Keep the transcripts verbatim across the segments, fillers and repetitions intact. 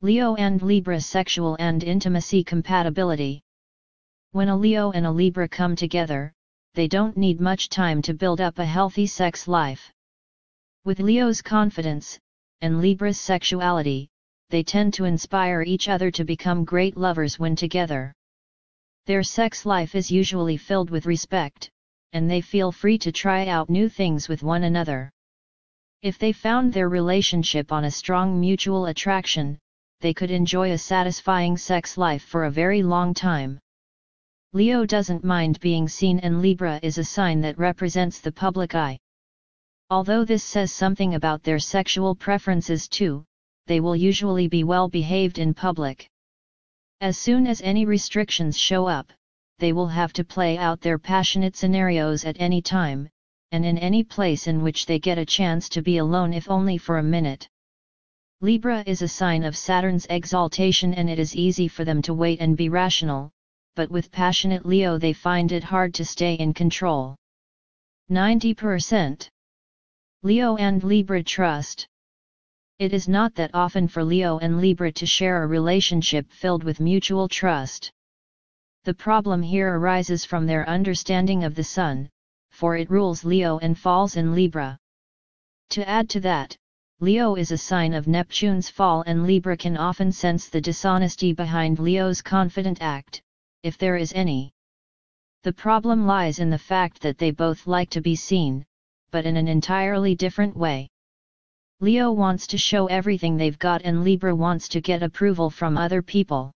Leo and Libra sexual and intimacy compatibility. When a Leo and a Libra come together, they don't need much time to build up a healthy sex life. With Leo's confidence, and Libra's sexuality, they tend to inspire each other to become great lovers when together. Their sex life is usually filled with respect, and they feel free to try out new things with one another. If they found their relationship on a strong mutual attraction, they could enjoy a satisfying sex life for a very long time. Leo doesn't mind being seen, and Libra is a sign that represents the public eye. Although this says something about their sexual preferences too, they will usually be well behaved in public. As soon as any restrictions show up, they will have to play out their passionate scenarios at any time, and in any place in which they get a chance to be alone, if only for a minute. Libra is a sign of Saturn's exaltation, and it is easy for them to wait and be rational, but with passionate Leo they find it hard to stay in control. ninety percent Leo and Libra trust. It is not that often for Leo and Libra to share a relationship filled with mutual trust. The problem here arises from their understanding of the Sun, for it rules Leo and falls in Libra. To add to that, Leo is a sign of Neptune's fall, and Libra can often sense the dishonesty behind Leo's confident act, if there is any. The problem lies in the fact that they both like to be seen, but in an entirely different way. Leo wants to show everything they've got, and Libra wants to get approval from other people.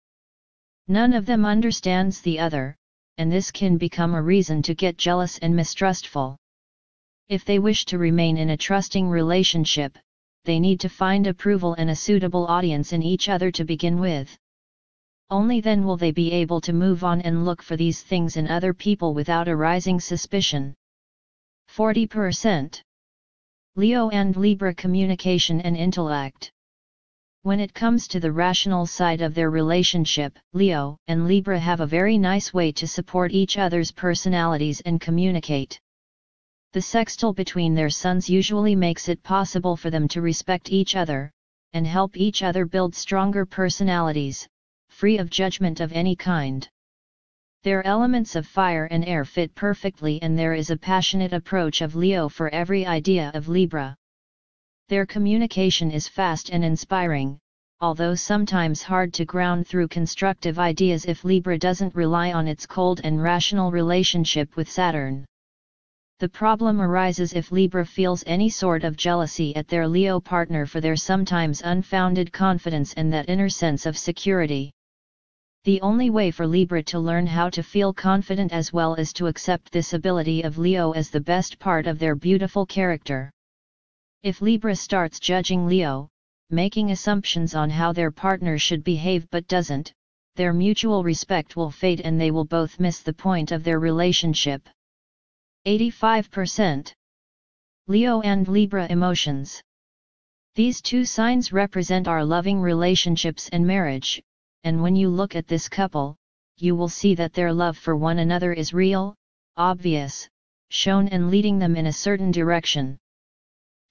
None of them understands the other, and this can become a reason to get jealous and mistrustful. If they wish to remain in a trusting relationship, they need to find approval and a suitable audience in each other to begin with. Only then will they be able to move on and look for these things in other people without arousing suspicion. forty percent Leo and Libra communication and intellect. When it comes to the rational side of their relationship, Leo and Libra have a very nice way to support each other's personalities and communicate. The sextile between their suns usually makes it possible for them to respect each other, and help each other build stronger personalities, free of judgment of any kind. Their elements of fire and air fit perfectly, and there is a passionate approach of Leo for every idea of Libra. Their communication is fast and inspiring, although sometimes hard to ground through constructive ideas if Libra doesn't rely on its cold and rational relationship with Saturn. The problem arises if Libra feels any sort of jealousy at their Leo partner for their sometimes unfounded confidence and that inner sense of security. The only way for Libra to learn how to feel confident as well as to accept this ability of Leo as the best part of their beautiful character. If Libra starts judging Leo, making assumptions on how their partner should behave but doesn't, their mutual respect will fade and they will both miss the point of their relationship. eighty-five percent Leo and Libra emotions. These two signs represent our loving relationships and marriage, and when you look at this couple, you will see that their love for one another is real, obvious, shown and leading them in a certain direction.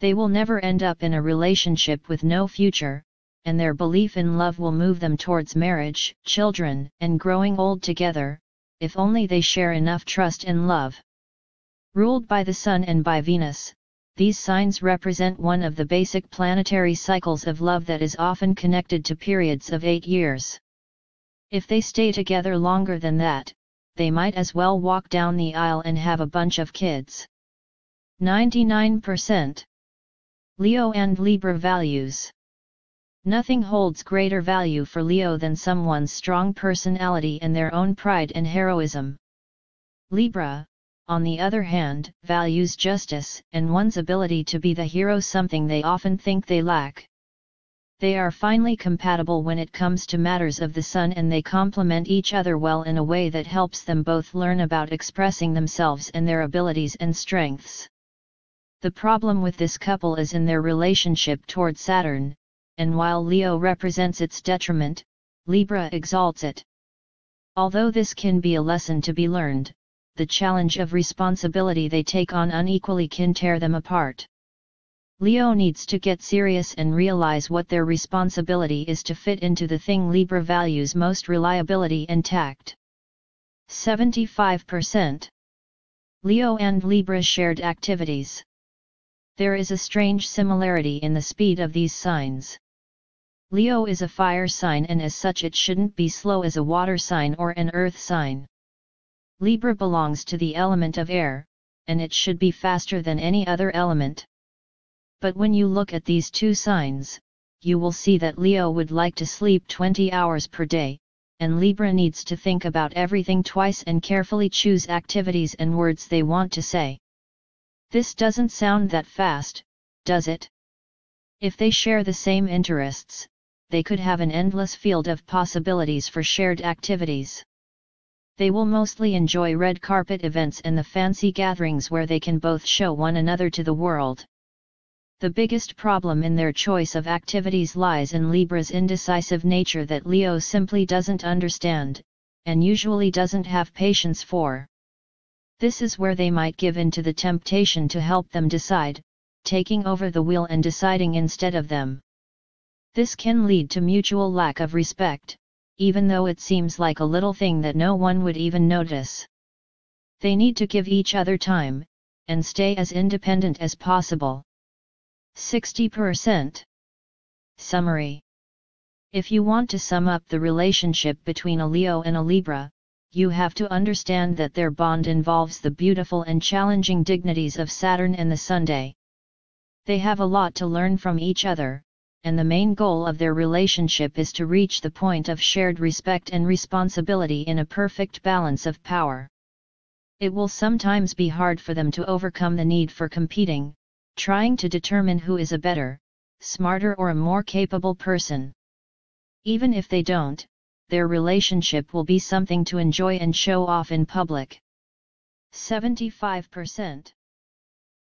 They will never end up in a relationship with no future, and their belief in love will move them towards marriage, children, and growing old together, if only they share enough trust and love. Ruled by the Sun and by Venus, these signs represent one of the basic planetary cycles of love that is often connected to periods of eight years. If they stay together longer than that, they might as well walk down the aisle and have a bunch of kids. ninety-nine percent Leo and Libra values. Nothing holds greater value for Leo than someone's strong personality and their own pride and heroism. Libra, on the other hand, values justice and one's ability to be the hero, something they often think they lack. They are finely compatible when it comes to matters of the Sun, and they complement each other well in a way that helps them both learn about expressing themselves and their abilities and strengths. The problem with this couple is in their relationship toward Saturn, and while Leo represents its detriment, Libra exalts it. Although this can be a lesson to be learned, the challenge of responsibility they take on unequally can tear them apart. Leo needs to get serious and realize what their responsibility is to fit into the thing Libra values most: reliability and tact. seventy-five percent Leo and Libra shared activities. There is a strange similarity in the speed of these signs. Leo is a fire sign, and as such it shouldn't be slow as a water sign or an earth sign. Libra belongs to the element of air, and it should be faster than any other element. But when you look at these two signs, you will see that Leo would like to sleep twenty hours per day, and Libra needs to think about everything twice and carefully choose activities and words they want to say. This doesn't sound that fast, does it? If they share the same interests, they could have an endless field of possibilities for shared activities. They will mostly enjoy red carpet events and the fancy gatherings where they can both show one another to the world. The biggest problem in their choice of activities lies in Libra's indecisive nature that Leo simply doesn't understand, and usually doesn't have patience for. This is where they might give in to the temptation to help them decide, taking over the wheel and deciding instead of them. This can lead to mutual lack of respect, even though it seems like a little thing that no one would even notice. They need to give each other time, and stay as independent as possible. sixty percent Summary. If you want to sum up the relationship between a Leo and a Libra, you have to understand that their bond involves the beautiful and challenging dignities of Saturn and the Sunday. They have a lot to learn from each other, and the main goal of their relationship is to reach the point of shared respect and responsibility in a perfect balance of power. It will sometimes be hard for them to overcome the need for competing, trying to determine who is a better, smarter or a more capable person. Even if they don't, their relationship will be something to enjoy and show off in public. seventy-five percent